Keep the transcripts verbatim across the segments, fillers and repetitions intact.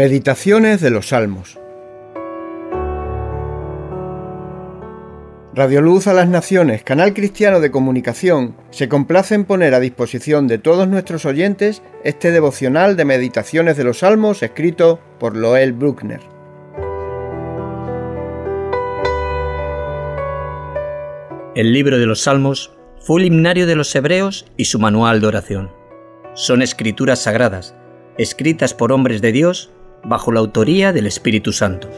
Meditaciones de los Salmos. Radio Luz a las Naciones, Canal Cristiano de Comunicación, se complace en poner a disposición de todos nuestros oyentes este devocional de Meditaciones de los Salmos escrito por Lowell Brueckner. El libro de los Salmos fue el himnario de los hebreos y su manual de oración. Son escrituras sagradas, escritas por hombres de Dios bajo la autoría del Espíritu Santo.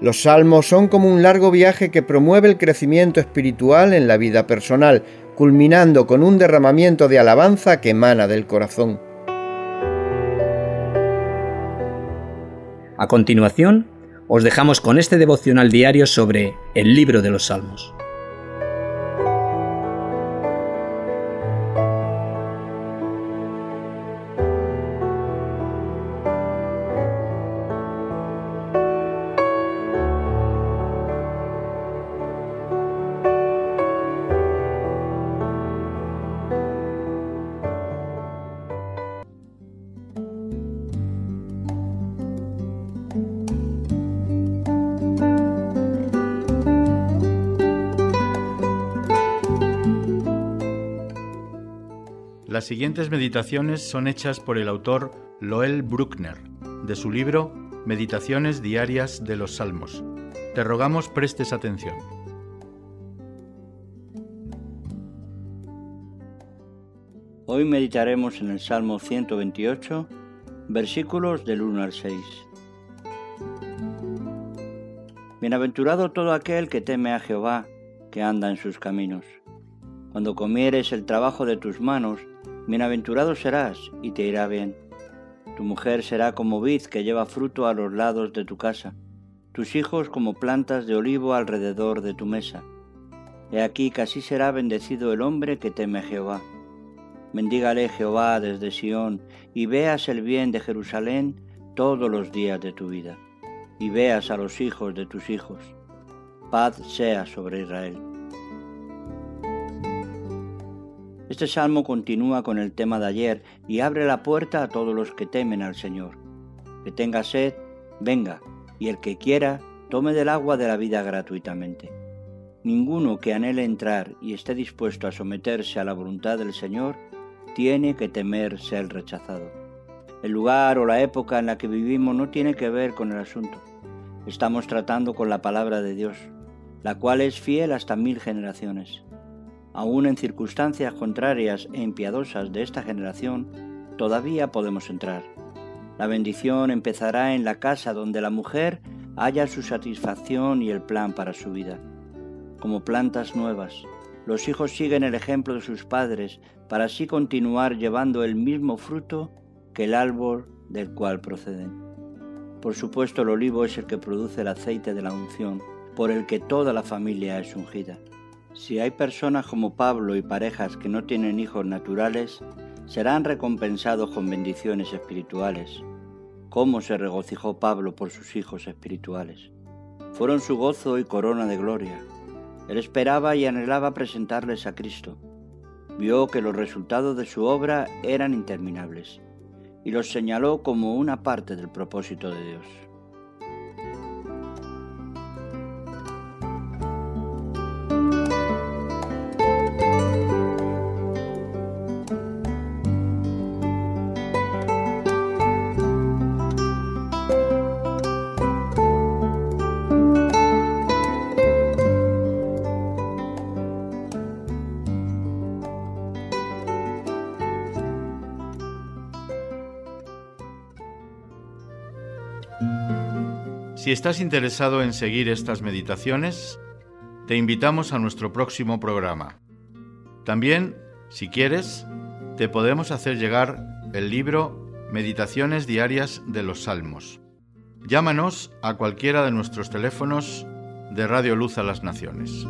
Los salmos son como un largo viaje que promueve el crecimiento espiritual en la vida personal, culminando con un derramamiento de alabanza que emana del corazón. A continuación, os dejamos con este devocional diario sobre el libro de los Salmos. Las siguientes meditaciones son hechas por el autor Lowell Brueckner, de su libro Meditaciones Diarias de los Salmos. Te rogamos prestes atención. Hoy meditaremos en el Salmo ciento veintiocho, versículos del uno al seis. Bienaventurado todo aquel que teme a Jehová, que anda en sus caminos. Cuando comieres el trabajo de tus manos, bienaventurado serás y te irá bien. Tu mujer será como vid que lleva fruto a los lados de tu casa, tus hijos como plantas de olivo alrededor de tu mesa. He aquí que así será bendecido el hombre que teme a Jehová. Bendígale Jehová desde Sión, y veas el bien de Jerusalén todos los días de tu vida, y veas a los hijos de tus hijos. Paz sea sobre Israel. Este salmo continúa con el tema de ayer y abre la puerta a todos los que temen al Señor. Que tenga sed, venga, y el que quiera, tome del agua de la vida gratuitamente. Ninguno que anhele entrar y esté dispuesto a someterse a la voluntad del Señor, tiene que temer ser rechazado. El lugar o la época en la que vivimos no tiene que ver con el asunto. Estamos tratando con la palabra de Dios, la cual es fiel hasta mil generaciones. Aún en circunstancias contrarias e impiadosas de esta generación, todavía podemos entrar. La bendición empezará en la casa donde la mujer halla su satisfacción y el plan para su vida. Como plantas nuevas, los hijos siguen el ejemplo de sus padres para así continuar llevando el mismo fruto que el árbol del cual proceden. Por supuesto, el olivo es el que produce el aceite de la unción, por el que toda la familia es ungida. Si hay personas como Pablo y parejas que no tienen hijos naturales, serán recompensados con bendiciones espirituales. ¿Cómo se regocijó Pablo por sus hijos espirituales? Fueron su gozo y corona de gloria. Él esperaba y anhelaba presentarles a Cristo. Vio que los resultados de su obra eran interminables y los señaló como una parte del propósito de Dios. Si estás interesado en seguir estas meditaciones, te invitamos a nuestro próximo programa. También, si quieres, te podemos hacer llegar el libro Meditaciones Diarias de los Salmos. Llámanos a cualquiera de nuestros teléfonos de Radio Luz a las Naciones.